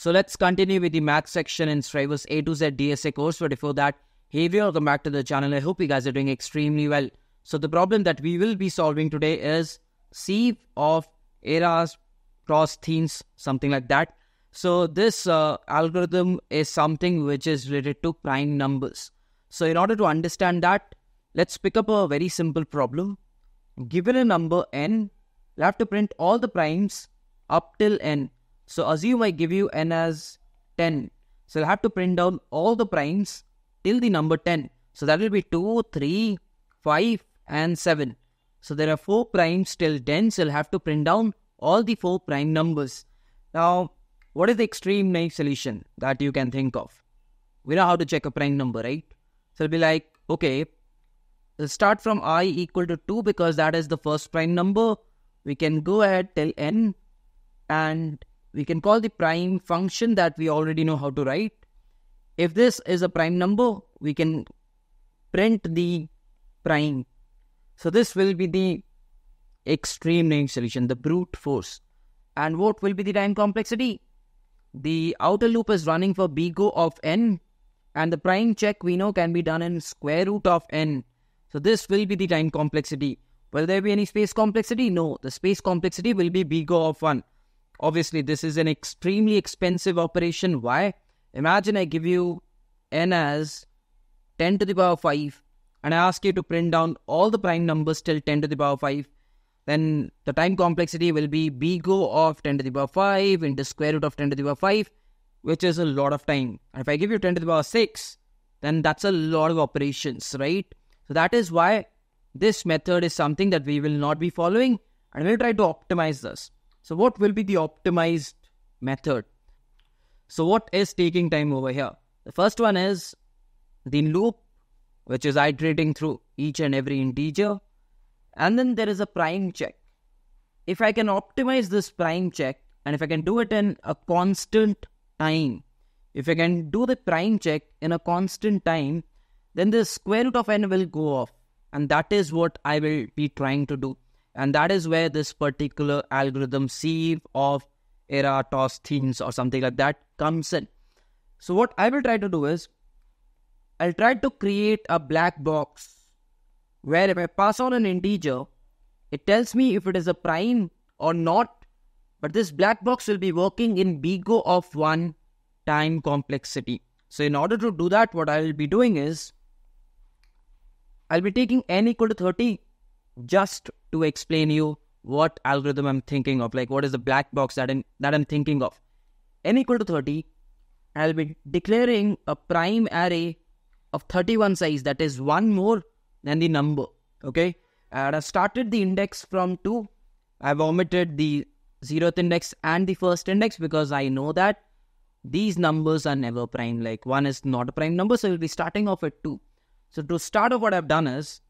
So let's continue with the math section in Striver's A to Z DSA course. But before that, hey, welcome back to the channel. I hope you guys are doing extremely well. So the problem that we will be solving today is Sieve of Eratosthenes, something like that. So this algorithm is something which is related to prime numbers. So in order to understand that, let's pick up a very simple problem. Given a number n, we'll have to print all the primes up till n. So assume I give you n as 10. So I'll have to print down all the primes till the number 10. So that will be 2, 3, 5 and 7. So there are 4 primes till 10. So I'll have to print down all the 4 prime numbers. Now, what is the extreme naive solution that you can think of? We know how to check a prime number, right? So it'll be like, okay, we'll start from I equal to 2 because that is the first prime number. We can go ahead till n and we can call the prime function that we already know how to write. If this is a prime number, we can print the prime. So this will be the extreme naive solution, the brute force. And what will be the time complexity? The outer loop is running for big O of n, and the prime check we know can be done in square root of n. So this will be the time complexity. Will there be any space complexity? No, the space complexity will be big O of 1. Obviously, this is an extremely expensive operation. Why? Imagine I give you n as 10 to the power 5, and I ask you to print down all the prime numbers till 10 to the power 5. Then the time complexity will be big O of 10 to the power 5 into square root of 10 to the power 5, which is a lot of time. And if I give you 10 to the power 6, then that's a lot of operations, right? So that is why this method is something that we will not be following, and we'll try to optimize this. So what will be the optimized method? So what is taking time over here? The first one is the loop, which is iterating through each and every integer. And then there is a prime check. If I can optimize this prime check, and if I can do it in a constant time, if I can do the prime check in a constant time, then the square root of n will go off. And that is what I will be trying to do. And that is where this particular algorithm, Sieve of Eratosthenes or something like that, comes in. So what I will try to do is, I'll try to create a black box where if I pass on an integer, it tells me if it is a prime or not. But this black box will be working in big O of 1 time complexity. So in order to do that, what I will be doing is, I'll be taking n equal to 30 just to explain you what algorithm I'm thinking of, like what is the black box that I'm thinking of. n equal to 30, I'll be declaring a prime array of 31 size, that is 1 more than the number, okay? And I started the index from 2. I've omitted the 0th index and the 1st index because I know that these numbers are never prime, like 1 is not a prime number, so we'll be starting off at 2. So to start off, what I've done is,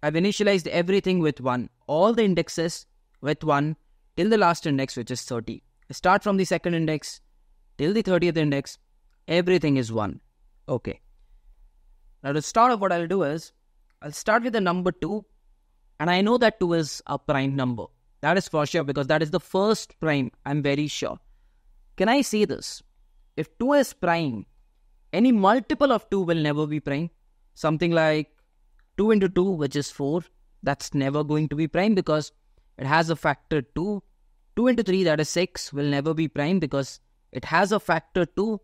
I've initialized everything with 1, all the indexes with 1 till the last index, which is 30. I start from the 2nd index till the 30th index, everything is 1. Okay. Now to start off, what I'll do is, I'll start with the number 2, and I know that 2 is a prime number. That is for sure because that is the first prime, I'm very sure. Can I say this? If 2 is prime, any multiple of 2 will never be prime. Something like 2 into 2, which is 4, that's never going to be prime because it has a factor 2. 2 into 3, that is 6, will never be prime because it has a factor 2.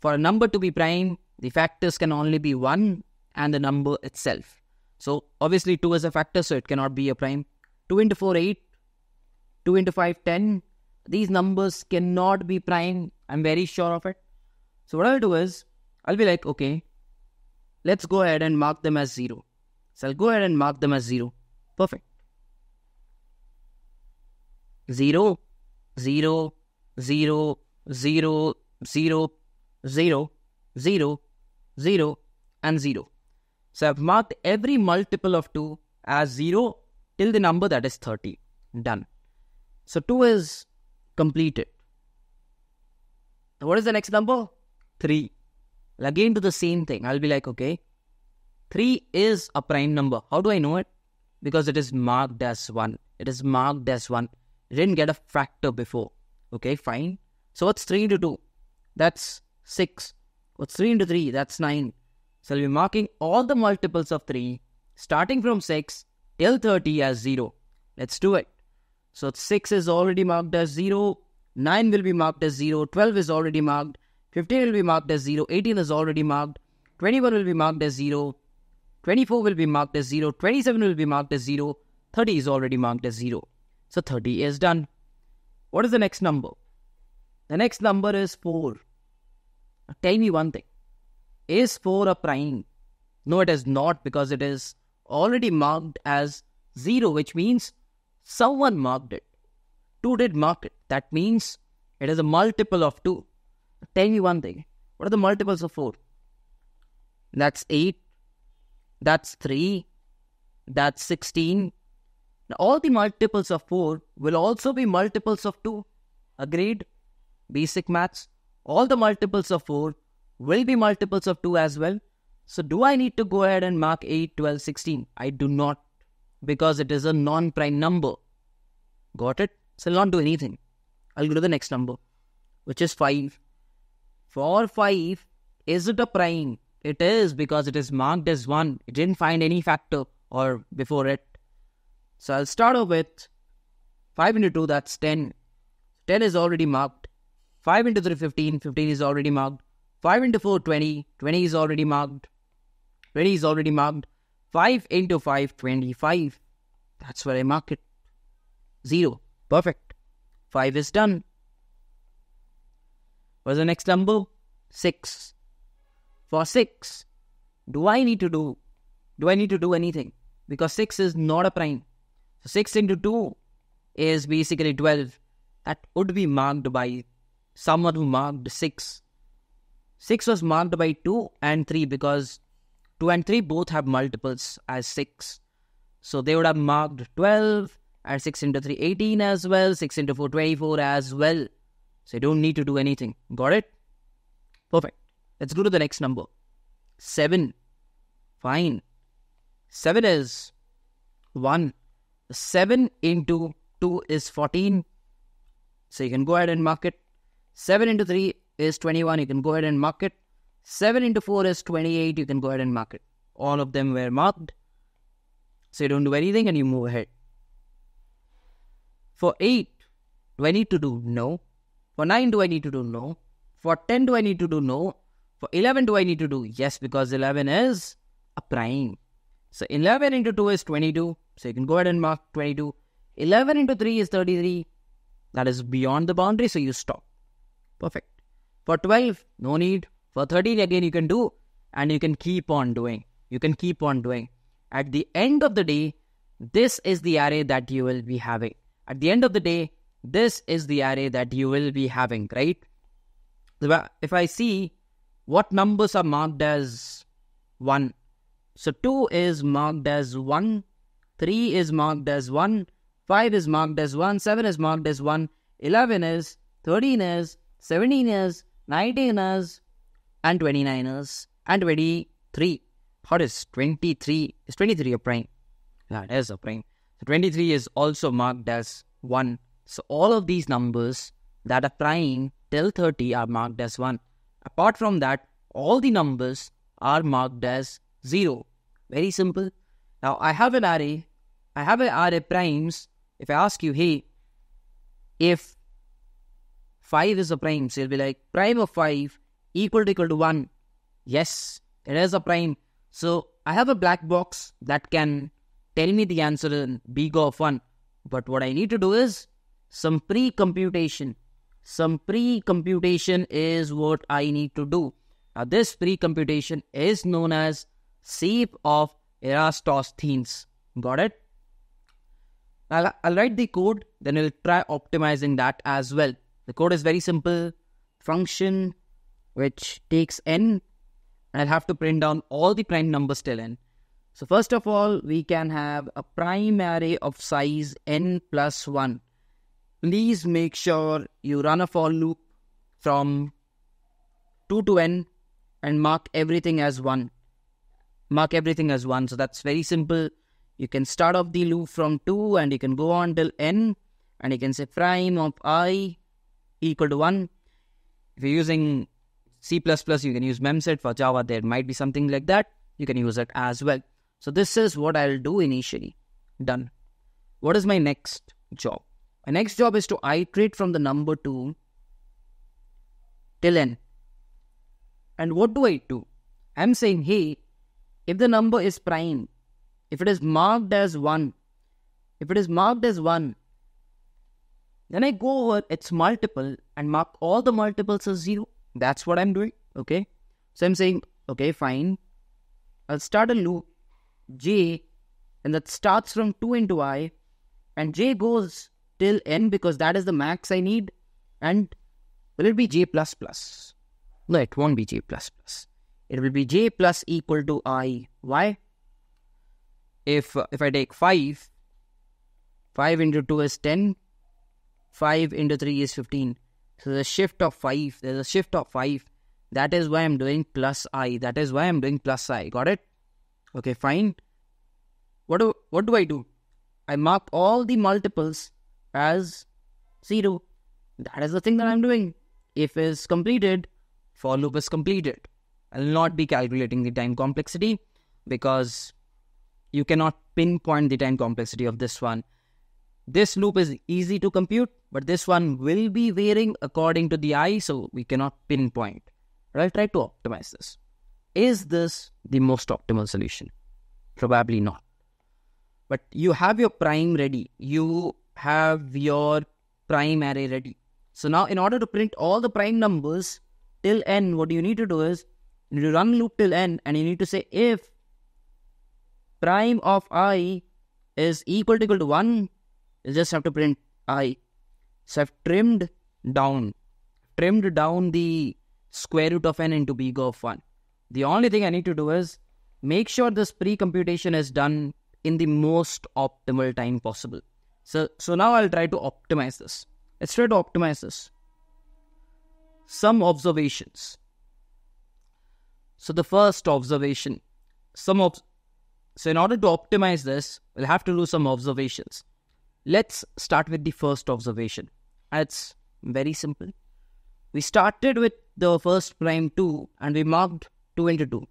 For a number to be prime, the factors can only be 1 and the number itself. So obviously 2 is a factor, so it cannot be a prime. 2 into 4, 8. 2 into 5, 10. These numbers cannot be prime. I'm very sure of it. So what I'll do is, I'll be like, okay, let's go ahead and mark them as 0. So I'll go ahead and mark them as 0. Perfect. 0, 0, 0, 0, 0, 0, 0, 0, and 0. So I've marked every multiple of 2 as 0 till the number that is 30. Done. So 2 is completed. What is the next number? 3. I'll again do the same thing. I'll be like, okay, 3 is a prime number. How do I know it? Because it is marked as 1. It is marked as 1. It didn't get a factor before. Okay, fine. So what's 3 into 2? That's 6. What's 3 into 3? That's 9. So I'll be marking all the multiples of 3, starting from 6 till 30 as 0. Let's do it. So 6 is already marked as 0. 9 will be marked as 0. 12 is already marked. 15 will be marked as 0. 18 is already marked. 21 will be marked as 0. 24 will be marked as 0. 27 will be marked as 0. 30 is already marked as 0. So 30 is done. What is the next number? The next number is 4. Now tell me one thing. Is 4 a prime? No, it is not, because it is already marked as 0, which means someone marked it. 2 did mark it. That means it is a multiple of 2. Tell me one thing. What are the multiples of 4? That's 8. That's 3. That's 16. Now, all the multiples of 4 will also be multiples of 2. Agreed? Basic maths. All the multiples of 4 will be multiples of 2 as well. So do I need to go ahead and mark 8, 12, 16? I do not, because it is a non-prime number. Got it? So I'll not do anything. I'll go to the next number, which is 5. For 5, is it a prime? It is, because it is marked as 1. It didn't find any factor or before it. So I'll start off with 5 into 2, that's 10. 10 is already marked. 5 into 3, 15. 15 is already marked. 5 into 4, 20. 20 is already marked. 20 is already marked. 5 into 5, 25. That's where I mark it. 0. Perfect. 5 is done. What's the next number? 6. For 6, do I need to do anything? Because 6 is not a prime. So 6 into 2 is basically 12. That would be marked by someone who marked 6. 6 was marked by 2 and 3, because 2 and 3 both have multiples as 6. So they would have marked 12, and 6 into 3, 18 as well. 6 into 4, 24 as well. So you don't need to do anything. Got it? Perfect. Let's go to the next number. 7. Fine. 7 is 1. 7 into 2 is 14. So you can go ahead and mark it. 7 into 3 is 21. You can go ahead and mark it. 7 into 4 is 28. You can go ahead and mark it. All of them were marked. So you don't do anything and you move ahead. For 8, do I need to do? No. For 9, do I need to do? No. For 10, do I need to do? No. For 11, do I need to do? Yes, because 11 is a prime. So 11 into 2 is 22. So you can go ahead and mark 22. 11 into 3 is 33. That is beyond the boundary, so you stop. Perfect. For 12, no need. For 13, again, you can do. And you can keep on doing. You can keep on doing. At the end of the day, this is the array that you will be having. At the end of the day, this is the array that you will be having, right? If I see what numbers are marked as 1. So 2 is marked as 1. 3 is marked as 1. 5 is marked as 1. 7 is marked as 1. 11 is. 13 is. 17 is. 19 is. And 29 is. And 23. What is 23? Is 23 a prime? Yeah, it is a prime. So 23 is also marked as 1. So all of these numbers that are prime till 30 are marked as 1. Apart from that, all the numbers are marked as 0. Very simple. Now I have an array. I have an array primes. If I ask you, hey, if 5 is a prime, so you'll be like, prime of 5 equal to 1. Yes, it is a prime. So I have a black box that can tell me the answer in big of 1. But what I need to do is some pre-computation. Some pre-computation is what I need to do. Now this pre-computation is known as Sieve of Eratosthenes. Got it? I'll write the code, then we'll try optimizing that as well. The code is very simple. Function which takes n, and I'll have to print down all the prime numbers till n. So first of all, we can have a prime array of size n plus 1. Please make sure you run a for loop from 2 to n and mark everything as 1. Mark everything as 1. So that's very simple. You can start off the loop from 2 and you can go on till n. And you can say prime of I equal to 1. If you're using C++, you can use memset. For Java, there might be something like that. You can use it as well. So this is what I'll do initially. Done. What is my next job? My next job is to iterate from the number 2 till n. And what do I do? I'm saying, hey, if the number is prime, if it is marked as 1, if it is marked as 1, then I go over its multiple and mark all the multiples as 0. That's what I'm doing, okay? So I'm saying, okay, fine. I'll start a loop, j, and that starts from 2 into I, and j goes till n because that is the max I need, and will it be j++? No, it won't be j++. It will be j plus equal to I. Why? If I take 5, 5 into 2 is 10, 5 into 3 is 15. So there's a shift of 5. There's a shift of 5. That is why I'm doing plus I. That is why I'm doing plus I. Got it? Okay, fine. What do I do? I mark all the multiples as 0. That is the thing that I'm doing. If is completed, for loop is completed. I'll not be calculating the time complexity because you cannot pinpoint the time complexity of this one. This loop is easy to compute, but this one will be varying according to the I, so we cannot pinpoint. But I'll try to optimize this. Is this the most optimal solution? Probably not. But you have your prime ready. You have your prime array ready. So now in order to print all the prime numbers till n, what you need to do is you need to run loop till n, and you need to say if prime of I is equal to 1, you just have to print I. So I've trimmed down the square root of n into big of 1. The only thing I need to do is make sure this pre-computation is done in the most optimal time possible. So now I'll try to optimize this. Let's try to optimize this. Some observations. So the first observation. So in order to optimize this, we'll have to do some observations. Let's start with the first observation. It's very simple. We started with the first prime 2 and we marked 2 into 2,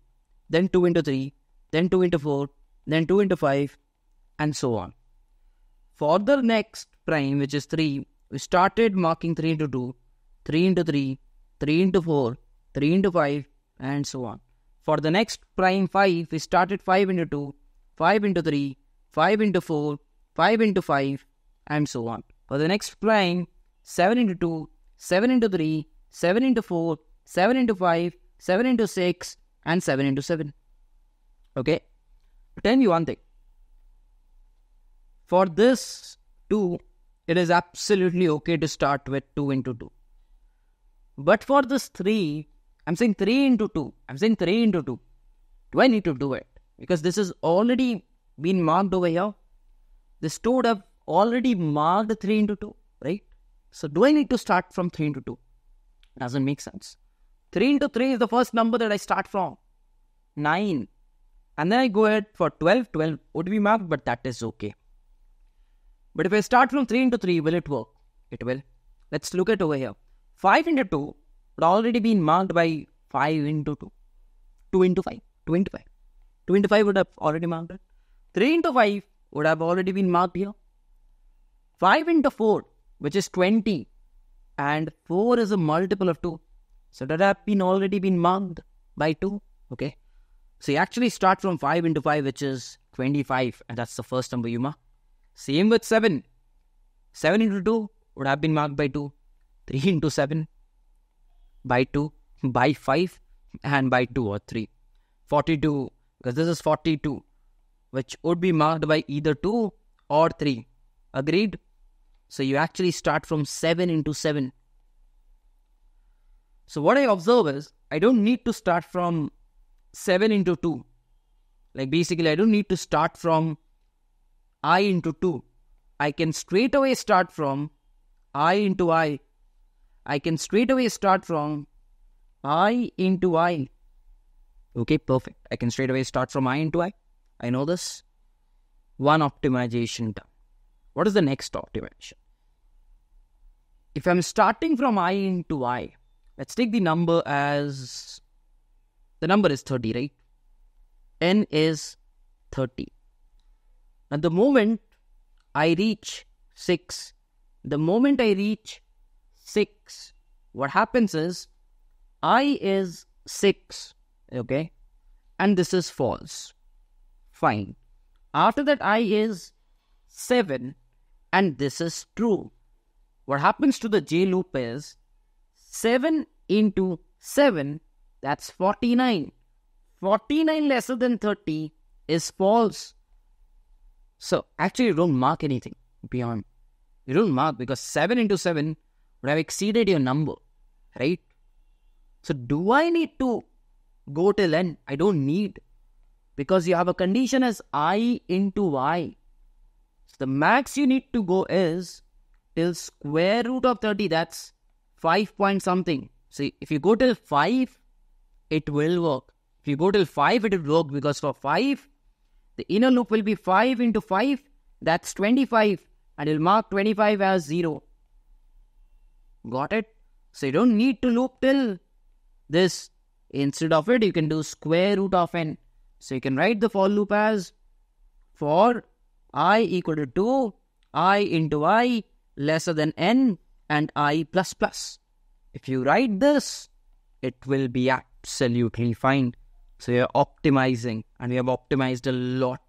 then 2 into 3, then 2 into 4, then 2 into 5, and so on. For the next prime, which is 3, we started marking 3 into 2, 3 into 3, 3 into 4, 3 into 5, and so on. For the next prime 5, we started 5 into 2, 5 into 3, 5 into 4, 5 into 5, and so on. For the next prime, 7 into 2, 7 into 3, 7 into 4, 7 into 5, 7 into 6, and 7 into 7. Okay? I'll tell you one thing. For this 2, it is absolutely okay to start with 2 into 2. But for this 3, I'm saying 3 into 2. I'm saying 3 into 2. Do I need to do it? Because this has already been marked over here. This 2 would have already marked 3 into 2, right? So do I need to start from 3 into 2? Doesn't make sense. 3 into 3 is the first number that I start from. 9. And then I go ahead for 12. 12 would be marked, but that is okay. But if I start from 3 into 3, will it work? It will. Let's look at over here. 5 into 2 would already been marked by 5 into 2. 2 into 5. 2 into 5. 2 into 5 would have already marked it. 3 into 5. Would have already been marked here. 5 into 4, which is 20, and 4 is a multiple of 2. So that have been already been marked by 2, okay? So you actually start from 5 into 5, which is 25, and that's the first number you mark. Same with 7. 7 into 2 would have been marked by 2. 3 into 7, by 2, by 5, and by 2 or 3. 42, because this is 42. Which would be marked by either 2 or 3. Agreed? So you actually start from 7 into 7. So what I observe is, I don't need to start from 7 into 2. Like basically, I don't need to start from I into 2. I can straight away start from I into I. I can straight away start from I into I. Okay, perfect. I can straight away start from I into I. I know this. One optimization done. What is the next optimization? If I'm starting from I into I, Let's take the number as... The number is 30, right? N is 30. Now, the moment I reach 6, what happens is, I is 6, okay? And this is false. Fine. After that, I is 7, and this is true. What happens to the J loop is, 7 into 7, that's 49. 49 lesser than 30 is false. So, actually, you don't mark anything beyond. You don't mark because 7 into 7 would have exceeded your number, right? So, do I need to go till n? I don't need. Because you have a condition as I into y. So, the max you need to go is till square root of 30, that's 5 point something. See, if you go till 5, it will work. If you go till 5, it will work because for 5, the inner loop will be 5 into 5, that's 25. And you'll mark 25 as 0. Got it? So, you don't need to loop till this. Instead of it, you can do square root of n. So, you can write the for loop as for I equal to 2, I into I lesser than n and I plus plus. If you write this, it will be absolutely fine. So, you're optimizing and we have optimized a lot.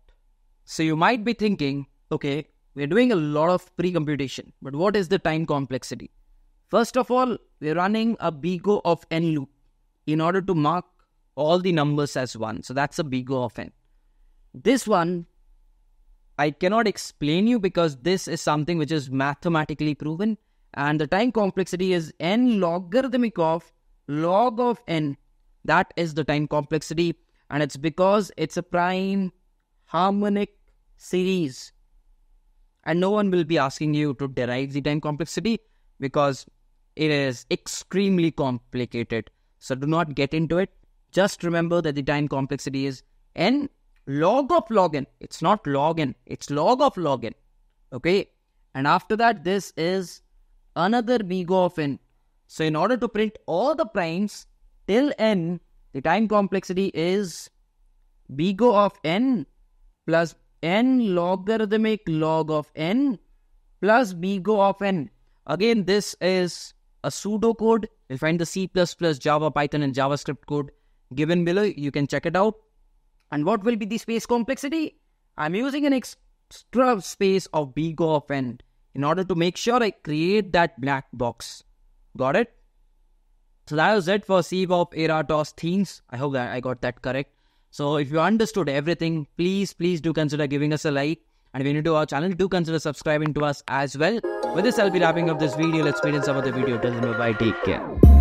So, you might be thinking, okay, we're doing a lot of pre-computation, but what is the time complexity? First of all, we're running a BGO of n loop in order to mark all the numbers as 1. So that's a BGO of n. This one, I cannot explain you because this is something which is mathematically proven. And the time complexity is n logarithmic of log of n. That is the time complexity. And it's because it's a prime harmonic series. And no one will be asking you to derive the time complexity because it is extremely complicated. So do not get into it. Just remember that the time complexity is n log of log n. It's not log n. It's log of log n. Okay. And after that, this is another BGO of n. So in order to print all the primes till n, the time complexity is BGO of n plus n logarithmic log of n plus BGO of n. Again, this is a pseudocode. You'll find the C++, Java, Python and JavaScript code given below. You can check it out. And what will be the space complexity? I'm using an extra space of BGO of n in order to make sure I create that black box. Got it? So that was it for Sieve of Eratosthenes. I hope that I got that correct. So if you understood everything, please do consider giving us a like. And if you're new to our channel, do consider subscribing to us as well. With this, I'll be wrapping up this video. Let's meet in some other video. Till then, bye-bye. Take care.